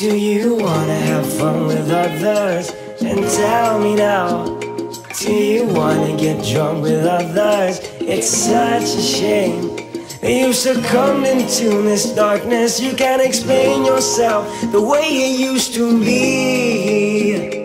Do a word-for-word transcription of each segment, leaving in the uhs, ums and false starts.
Do you wanna have fun with others? Then tell me now. Do you wanna get drunk with others? It's such a shame that you've succumbed into this darkness. You can't explain yourself the way you used to be.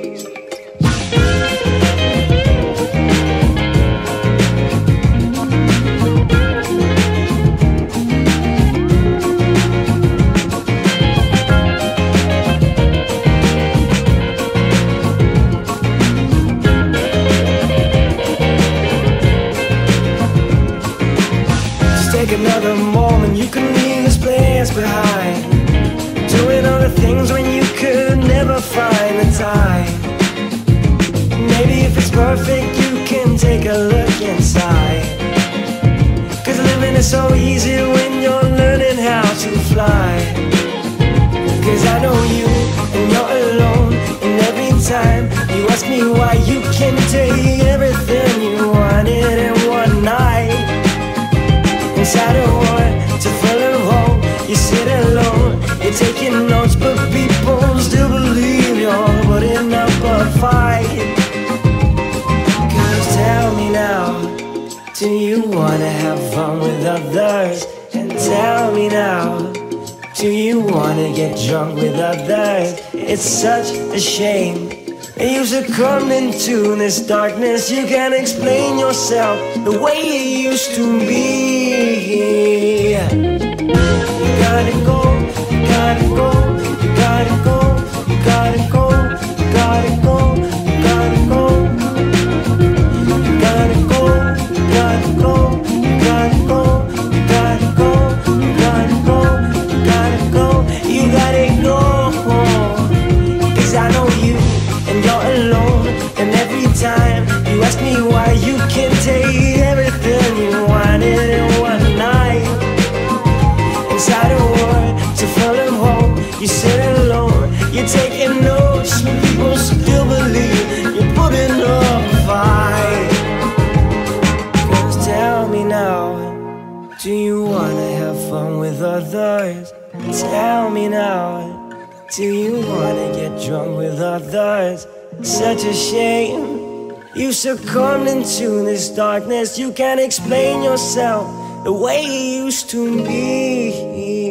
Take another moment, you can leave this place behind. Doing all the things when you could never find the time. Maybe if it's perfect, you can take a look inside. Cause living is so easy when you're learning how to fly. Cause I know you, and you're alone. And every time you ask me why, you can take everything you wanted in one night. Inside a war, to fill a hole, you sit alone, you're taking notes, but people still believe you're putting up a fight. Cause tell me now, do you wanna have fun with others? And tell me now, do you wanna get drunk with others? It's such a shame that you've succumbed into this darkness. You can't explain yourself the way you used to be. You gotta go, you gotta go, you gotta go, you gotta go, you gotta go, you gotta go, you gotta go, you gotta go, you gotta go, you gotta go, you gotta go, you gotta go, you gotta go. Cause I know you, and you're alone, and every time you ask me why, you can't take everything you wanted in one night. Inside a world to fill a hole, you sit alone, you're taking notes, but people still believe you're putting up a fight. Girls, tell me now, do you wanna have fun with others? Tell me now. Do you wanna get drunk with others? Such a shame you succumbed into this darkness. You can't explain yourself the way you used to be.